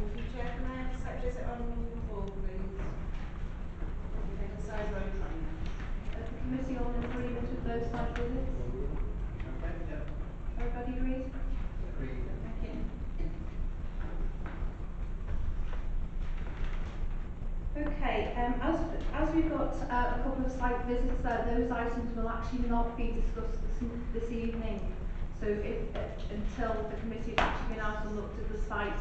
Thank you, Chair. Can I just accept it on the floor, please? Side road train. The committee on agreement with those side visits? Okay, yeah. Everybody agrees? Agreed. Thank you. Okay, as we've got a couple of site visits, those items will actually not be discussed this evening. So if, until the committee has actually been out and looked at the site.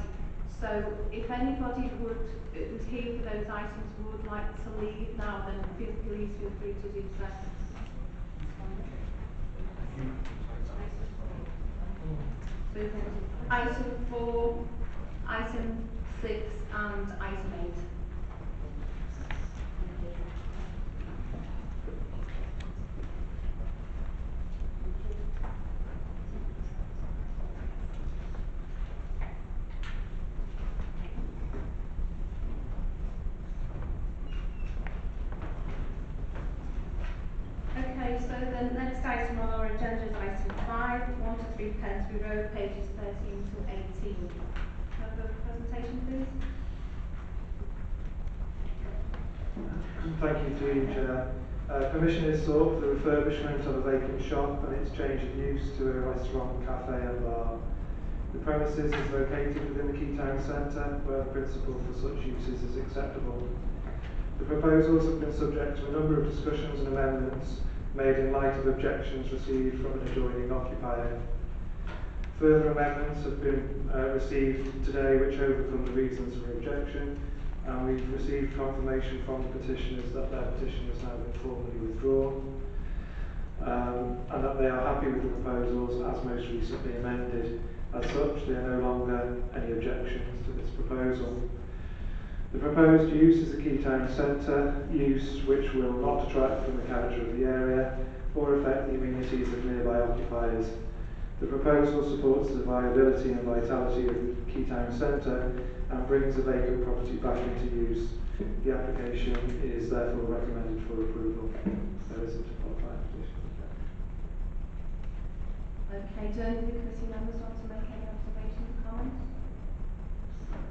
So if anybody who's here for those items would like to leave now, then please feel free to do so. So item 4, item 6 and item 8. Pensby Road, pages 13 to 18. Can I have a presentation, please? Thank you to you, Chair. Permission is sought for the refurbishment of a vacant shop and its change of use to a restaurant, cafe and bar. The premises is located within the Keytown Centre, where the principle for such uses is acceptable. The proposals have been subject to a number of discussions and amendments made in light of objections received from an adjoining occupier. Further amendments have been received today which overcome the reasons for objection, and we've received confirmation from the petitioners that their petition has now been formally withdrawn, and that they are happy with the proposals as most recently amended. As such, there are no longer any objections to this proposal. The proposed use is a Keytown Centre use which will not detract from the character of the area or affect the amenities of nearby occupiers. The proposal supports the viability and vitality of the Keytown Centre and brings the vacant property back into use. The application is therefore recommended for approval. There isn't a qualified petition. Okay, do any of the committee members want to make any observations or comments?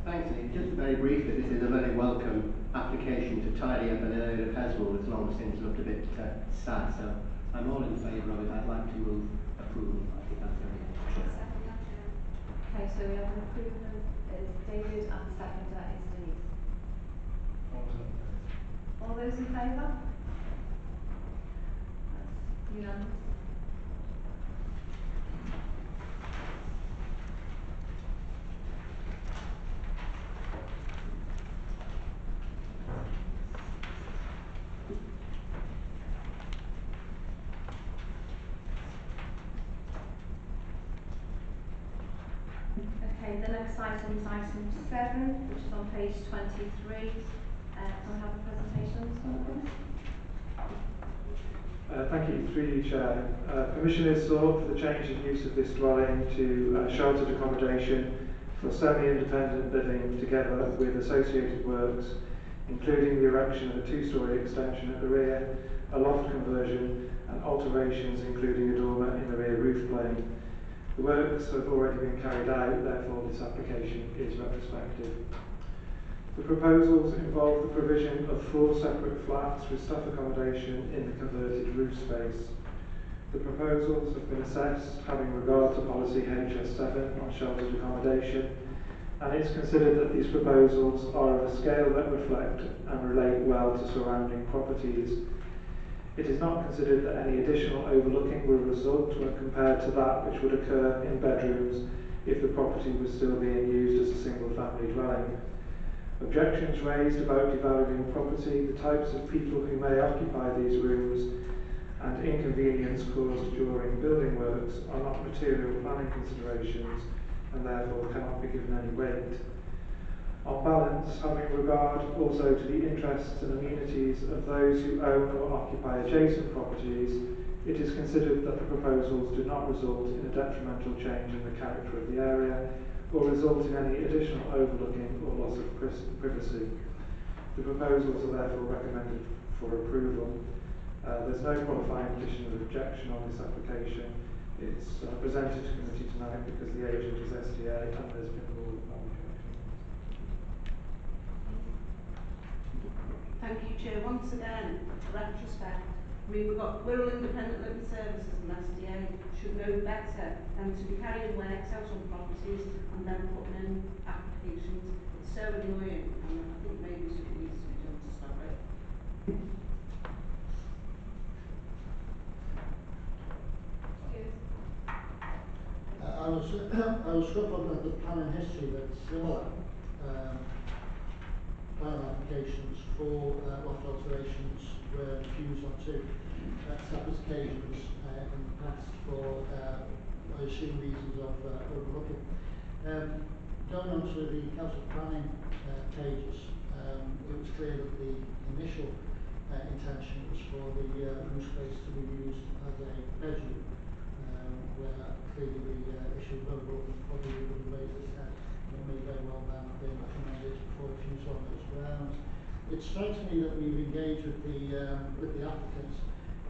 Thanks, Lee. Just very briefly, this is a very welcome application to tidy up an area of Heswell that's long since looked a bit sad, so I'm all in favour of it. I'd like to move approval. Okay, so we have an approval is David and the second is Denise. All those in favour? That's unanimous. The next item is item 7, which is on page 23. Can I have a presentation on this one, please? Thank you, through you, Chair. Permission is sought for the change of use of this dwelling to sheltered accommodation for semi-independent living together with associated works, including the erection of a 2-storey extension at the rear, a loft conversion and alterations including a dormer in the rear roof plane. The works have already been carried out, therefore this application is retrospective. The proposals involve the provision of 4 separate flats with staff accommodation in the converted roof space. The proposals have been assessed having regard to policy HS7 on sheltered accommodation, and it's considered that these proposals are of a scale that reflect and relate well to surrounding properties. It is not considered that any additional overlooking will result when compared to that which would occur in bedrooms if the property was still being used as a single-family dwelling. Objections raised about devaluing property, the types of people who may occupy these rooms, and inconvenience caused during building works are not material planning considerations and therefore cannot be given any weight. On balance, having regard also to the interests and amenities of those who own or occupy adjacent properties, it is considered that the proposals do not result in a detrimental change in the character of the area or result in any additional overlooking or loss of privacy. The proposals are therefore recommended for approval. There's no qualifying petition or objection on this application. It's presented to committee tonight because the agent is SDA and there's been a rule of year, once again, in retrospect, I mean, we've got rural independent living services and SDA should know better than to be carrying works out on properties and then putting in applications. It's so annoying, and I think maybe something needs to be done to stop it. I was struck at the planning history that's similar planning applications for loft alterations were refused on two separate occasions in the past for I assume reasons of overlooking. Going on to the council planning pages, it was clear that the initial intention was for the room space to be used as a bedroom, where clearly the issue of overlooking probably would have raised this head. It may very well then have been recommended for refuse on those grounds. It strikes me that we've engaged with the applicants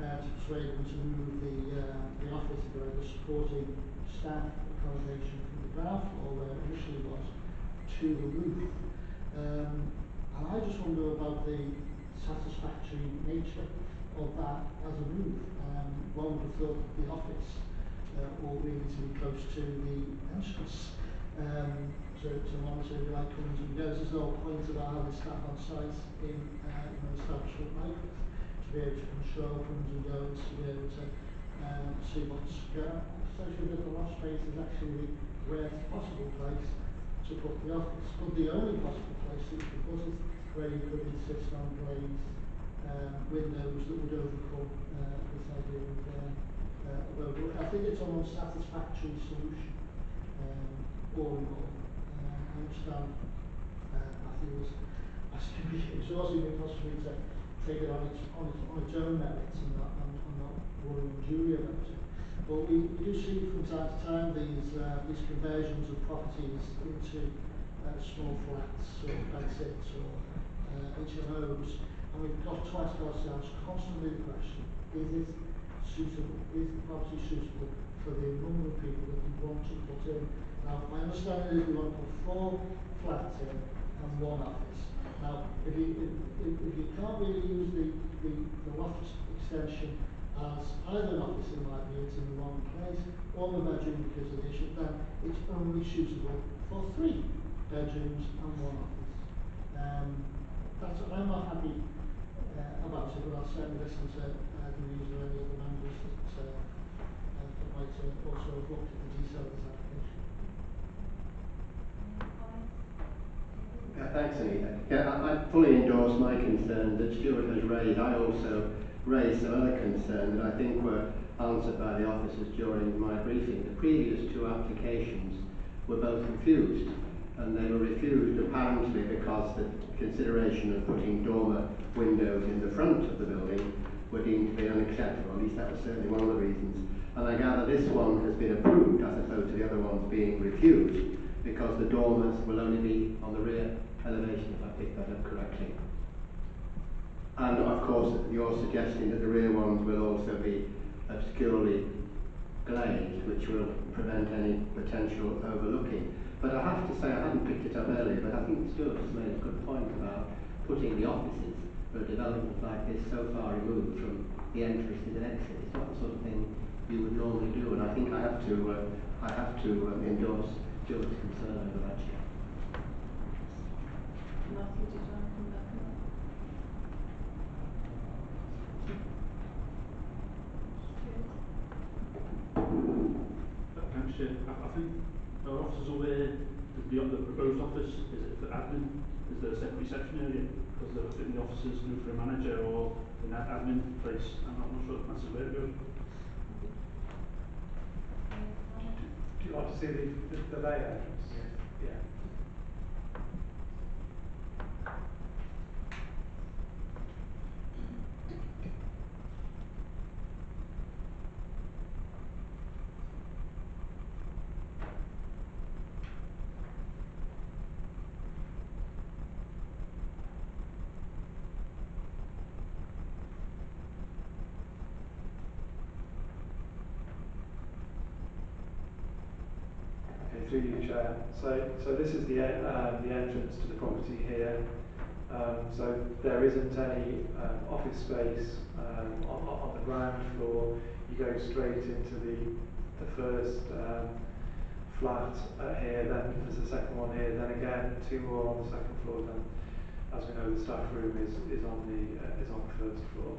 to persuade them to move the office to the supporting staff accommodation from the ground floor where it initially was to the roof. And I just wonder about the satisfactory nature of that as a move. One would have thought that the office ought really to be close to the entrance. To monitor, if you like, comes and goes. There's no point of having staff on site in an establishment like this to be able to control comes and goes, to be able to see what's going on. Especially that the loft space is actually the worst possible place to put the office, but the only possible place that you could put it, where you could insist on glazed windows that would overcome this idea of overlook. I think it's an unsatisfactory solution. I understand Matthew was asking me, it's also been possible to take it on its own merits and not worry unduly about it. But we do see from time to time these conversions of properties into small flats or exits or HMOs, and we've got to ask ourselves constantly the question, is it suitable? Is the property suitable for the number of people that we want to put in? Now, my understanding is we want to put 4 flats in and 1 office. Now, if you can't really use the loft extension as either an office, in my view, it's in the wrong place, or the bedroom because of the issue, then it's only suitable for 3 bedrooms and 1 office. I'm not happy about it, but I'll certainly listen to the views of any other members that might also have looked at the detail of this application. Thanks, Anita. Yeah, I fully endorse my concern that Stuart has raised. I also raised some other concern that I think were answered by the officers during my briefing. The previous 2 applications were both refused, and they were refused apparently because the consideration of putting dormer windows in the front of the building were deemed to be unacceptable. At least that was certainly one of the reasons. And I gather this one has been approved as opposed to the other ones being refused, because the dormers will only be on the rear elevation, if I picked that up correctly. And of course, you're suggesting that the rear ones will also be obscurely glazed, which will prevent any potential overlooking. But I have to say, I hadn't picked it up earlier, but I think Stuart has made a good point about putting the offices for a development like this so far removed from the entrance to the exit. It's not the sort of thing you would normally do, and I think I have to endorse Stuart's concern over that. Matthew, did you want to come back? Thanks, Chair. I think our officers are aware that the proposed office is the admin, is the second reception area, because I think the officers move for a manager or in that admin place. I'm not sure if that's the way to go. Do you want to see the layout? Yes. Yeah. Through you, Chair. So this is the entrance to the property here. So there isn't any office space on the ground floor. You go straight into the first flat here, then there's a second one here, then again two more on the second floor, then as we know the staff room is on the first floor,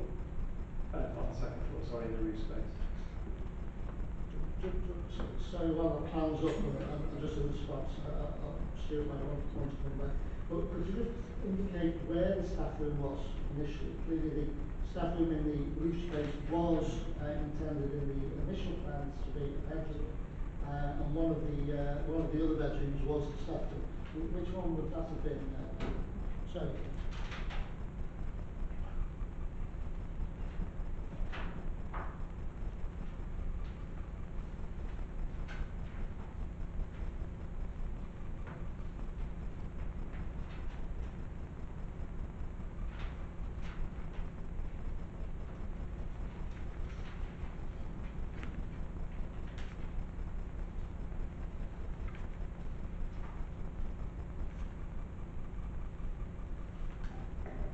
on the second floor, sorry, in the roof space. So while the plan's up, and just in this spot, Stuart might want to come back, but could you just indicate where the staff room was initially? Clearly the staff room in the roof space was intended in the initial plans to be a bedroom, and one of the other bedrooms was the staff room. Which one would that have been? So.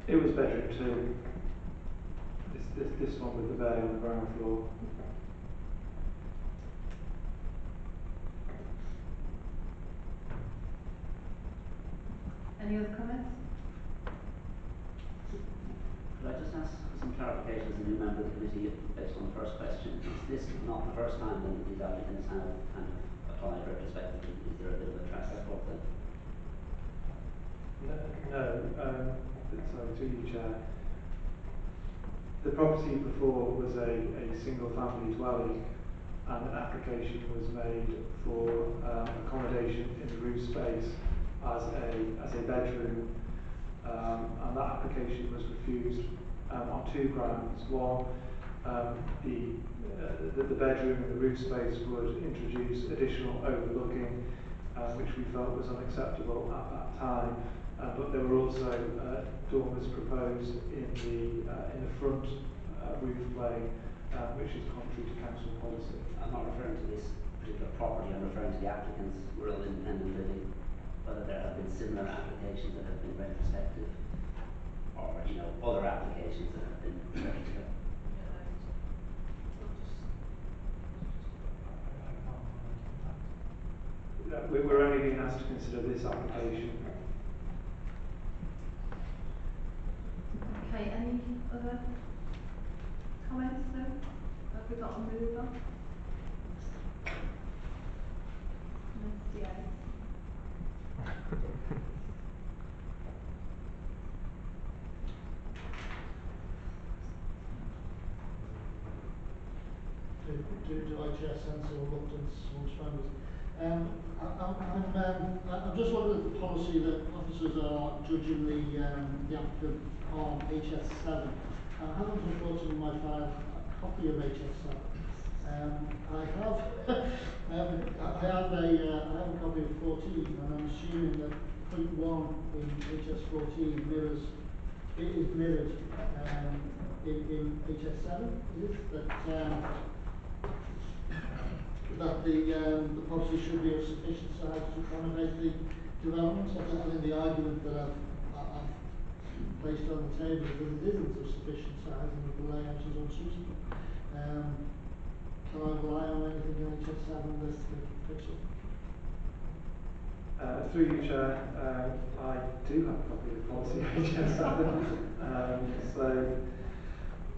It was bedroom two. This one with the bed on the ground floor. Any other comments? Could I just ask for some clarification as a new member of the committee based on the first question? Is this not the first time that these applicants have kind of applied retrospectively? Is there a bit of a track record then? No. Sorry, to you, Chair. The property before was a single-family dwelling, and an application was made for accommodation in the roof space as a bedroom, and that application was refused on two grounds. One, the bedroom in the roof space would introduce additional overlooking, which we felt was unacceptable at that time. But there were also dormers proposed in the front roof plane, which is contrary to council policy. I'm not referring to this particular property. I'm referring to the applicants' rural independent living. Whether there have been similar applications that have been retrospective, or other applications that have been retrospective. We're only being asked to consider this application. Okay, any other comments then? Have we got a move on? Yes. Do I chair sense or reluctance amongst members? I'm just wondering the policy that officers are judging the applicant on HS7. I haven't unfortunately in my file a copy of HS7. I have a copy of 14, and I'm assuming that point 1 in HS14 is mirrored in HS7. Is that the policy should be of sufficient size to accommodate the developments? I think the argument that I've placed on the table is that it isn't of sufficient size and that the layout is unsuitable. Can I rely on anything in HS7 that's the picture? Through you, Chair, I do have a copy of the policy of HS7. So.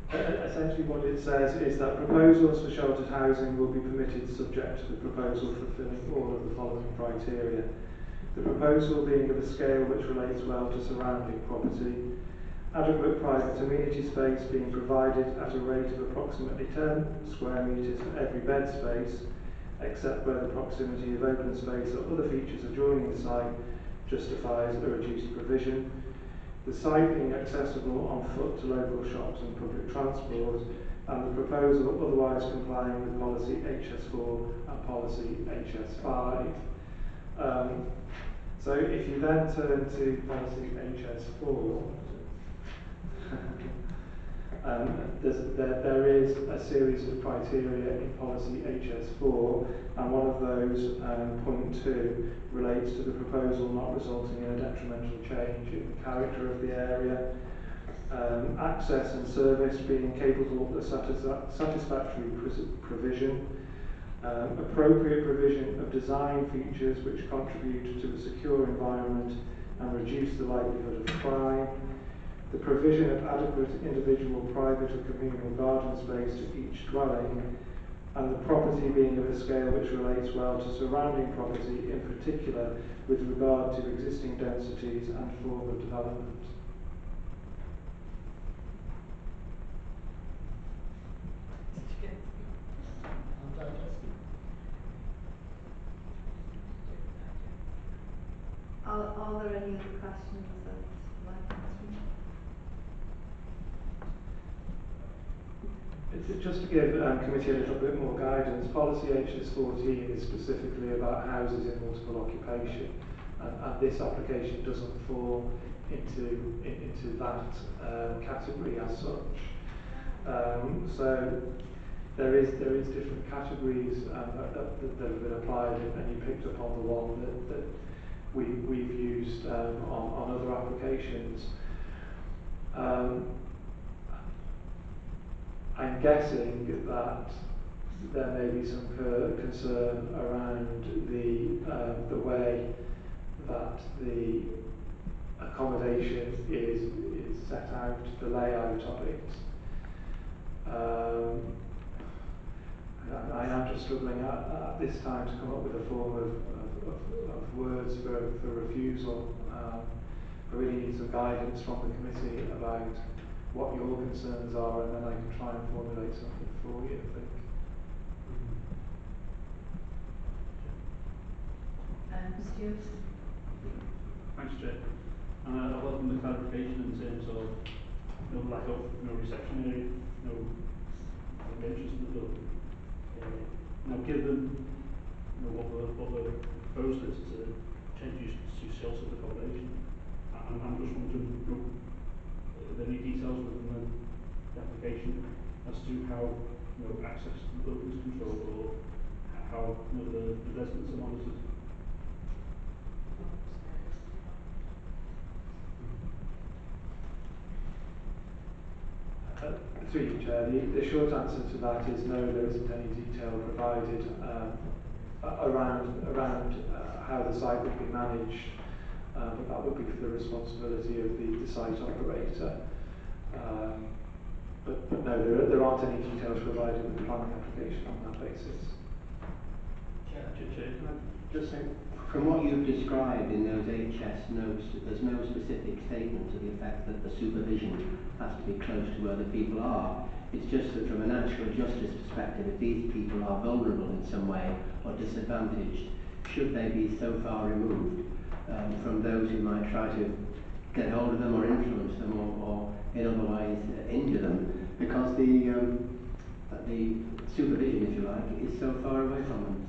Essentially what it says is that proposals for sheltered housing will be permitted subject to the proposal fulfilling all of the following criteria. The proposal being of a scale which relates well to surrounding property, adequate private amenity space being provided at a rate of approximately 10 square metres for every bed space, except where the proximity of open space or other features adjoining the site justifies a reduced provision. The site being accessible on foot to local shops and public transport, and the proposal otherwise complying with policy HS4 and policy HS5. So if you then turn to policy HS4, There is a series of criteria in policy HS4, and one of those, point 2, relates to the proposal not resulting in a detrimental change in the character of the area, access and service being capable of satisfactory provision, appropriate provision of design features which contribute to a secure environment and reduce the likelihood of crime, the provision of adequate individual, private or communal garden space to each dwelling, and the property being of a scale which relates well to surrounding property, in particular with regard to existing densities and forward development. Are there any other questions? Just to give committee a little bit more guidance, policy HS14 is specifically about houses in multiple occupation, and this application doesn't fall into that category as such. So there is different categories that have been applied, and you picked up on the one that we've used on other applications. I'm guessing that there may be some concern around the way that the accommodation is set out, the layout of it. I am just struggling at this time to come up with a form of words for refusal. I really need some guidance from the committee about what your concerns are, and then I can try and formulate something for you, I think. Stuart? Thanks, Jay. And I welcome the clarification in terms of no lack of, no reception area, no interest in the building. Now, given what the proposed is to change use to sheltered accommodation, I'm just wondering, are there any details within the application as to how access to the building is controlled, or how the residents are monitored? Through you, Chair, the short answer to that is no, there isn't any detail provided around how the site would be managed. But that would be for the responsibility of the site operator. But no, there aren't any details provided in the planning application on that basis. Just saying, from what you've described in those HS notes, there's no specific statement to the effect that the supervision has to be close to where the people are. It's just that from a natural justice perspective, if these people are vulnerable in some way or disadvantaged, should they be so far removed from those who might try to get hold of them or influence them or in other ways injure them, because the supervision, if you like, is so far away from them.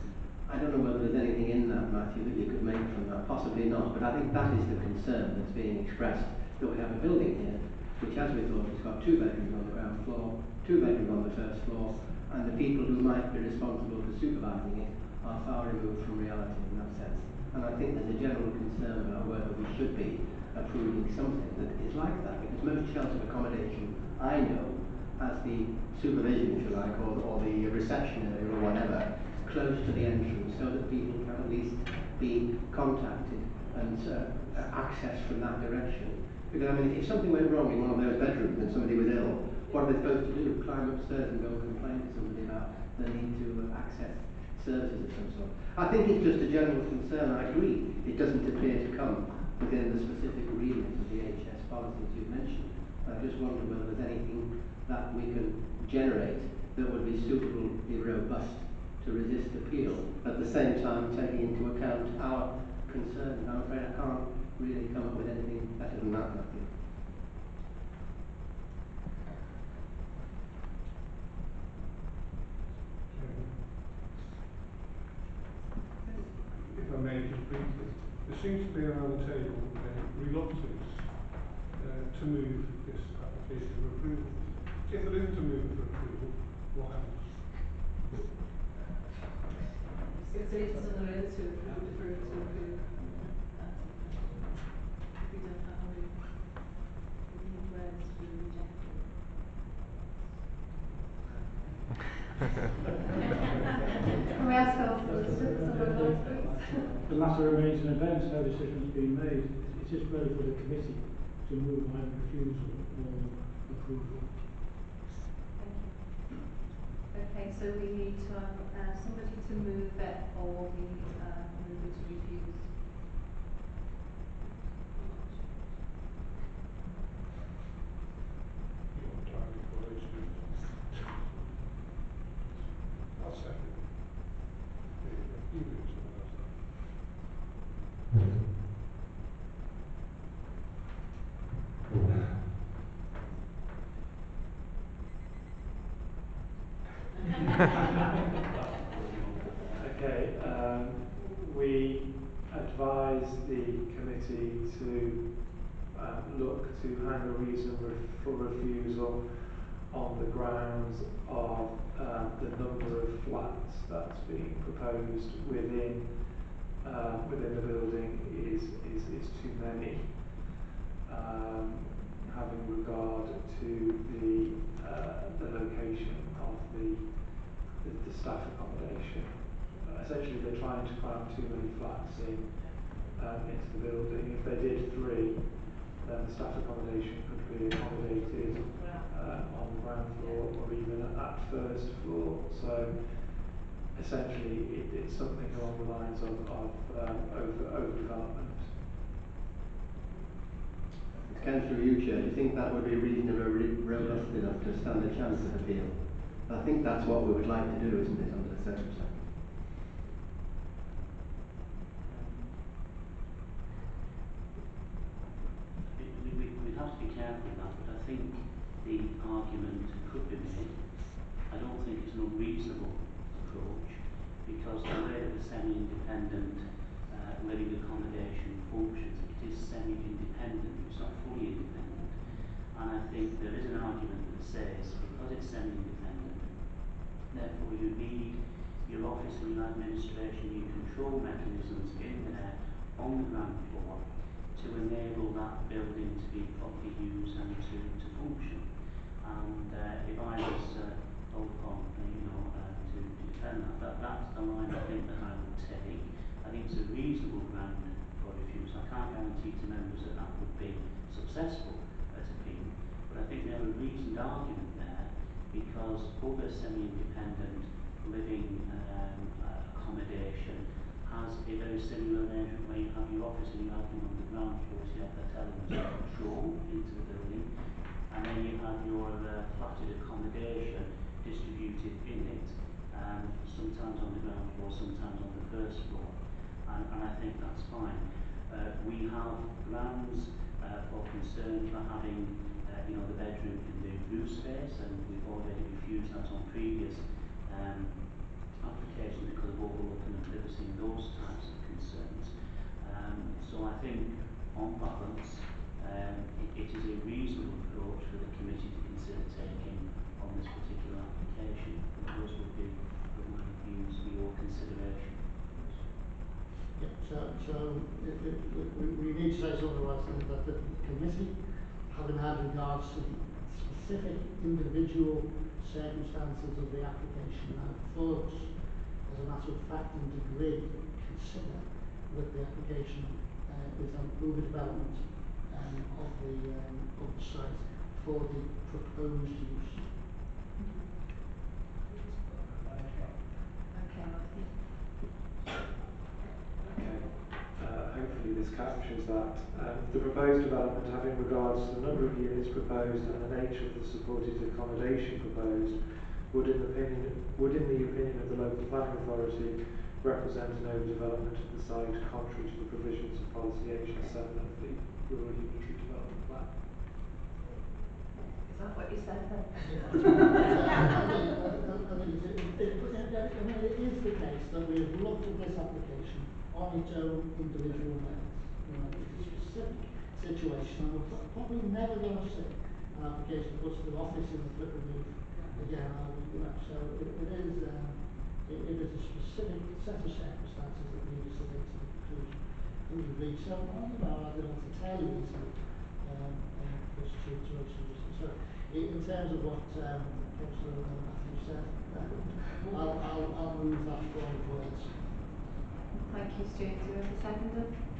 I don't know whether there's anything in that, Matthew, that you could make from that. Possibly not, but I think that is the concern that's being expressed, that we have a building here which, as we thought, has got 2 bedrooms on the ground floor, 2 bedrooms on the first floor, and the people who might be responsible for supervising it are far removed from reality in that sense. And I think there's a general concern about whether we should be approving something that is like that, because most sheltered accommodation I know has the supervision, if you like, or the reception area or whatever, close to the entrance so that people can at least be contacted and accessed from that direction. Because, I mean, if something went wrong in one of those bedrooms and somebody was ill, what are they supposed to do? Climb upstairs and go and complain to somebody about the need to access services of some sort. I think it's just a general concern. I agree, it doesn't appear to come within the specific remit of the HS policies you've mentioned. I just wonder whether there's anything that we can generate that would be suitably robust to resist appeal, at the same time taking into account our concerns. I'm afraid I can't really come up with anything better than that. There seems to be around the table a reluctance to move this application for approval. If there isn't a movement for approval, what happens? If there isn't a movement to approve, we don't have a movement. We need words to be rejected. Can we ask our solicitors and our lawyers, please? The latter remains in advance, no decision has been made. It's just ready for the committee to move on refusal or approval. Okay, so we need to have somebody to move it or the mover to refuse. I'll second it. Okay, we advise the committee to look to hang a reason for refusal on the grounds of the number of flats that's being proposed within the building is too many, having regard to the location of the staff accommodation. Essentially, they're trying to cram too many flats in into the building. If they did three, then the staff accommodation could be accommodated on the ground floor or even at that first floor. So essentially, it's something along the lines of overdevelopment. Councillor Ucha, do you think that would be reasonably robust enough to stand a chance of appeal? I think that's what we would like to do, isn't it, under the circumstances? We'd have to be careful with that, but I think the argument could be made. I don't think it's an unreasonable approach, because the way that the semi-independent living accommodation functions, it is semi-independent, it's not fully independent. And I think there is an argument that says, because it's semi-independent, therefore you need your office and your administration, your control mechanisms in there on the ground floor to enable that building to be properly used and to function. And if I was to defend that's the line I think that I would take. I think it's a reasonable ground for refusal. I can't guarantee to members that that would be successful as a team, but I think we have a reasoned argument there, because other semi-independent living accommodation has a very similar arrangement where you have your office and your admin on the ground floor, so you have that element of control into the building, and then you have your flatted accommodation distributed in it, sometimes on the ground floor, sometimes on the first floor. And I think that's fine. We have grounds for concern for having the bedroom in the roof space, and we've already refused that on previous applications because of overlooking and privacy and those types of concerns. So I think on balance, it is a reasonable approach for the committee to consider taking on this particular application. Those would be my views for your consideration. Yeah, so we need to say something about that the committee, having had regards to the specific individual circumstances of the application and thoughts, as a matter of fact and degree, consider that the application is an overdevelopment of the site for the proposed use. Hopefully this captures that. The proposed development, having regards to the number of units proposed and the nature of the supported accommodation proposed, would in the opinion of the local planning authority, represent an overdevelopment of the site contrary to the provisions of policy HS7 of the Rural Unitary Development Plan. Is that what you said then? I mean, it is the case that we have looked at this application on its own individual merits. It's a specific situation, and we're probably never going to see an application goes to the office and it's removed again. So it is a specific set of circumstances that need to submit to the conclusion in the brief. So on the bar, I don't want to tell you this so in terms of what Councillor Matthew said, I'll move that forward. Thank you, Stuart. Do you have a second?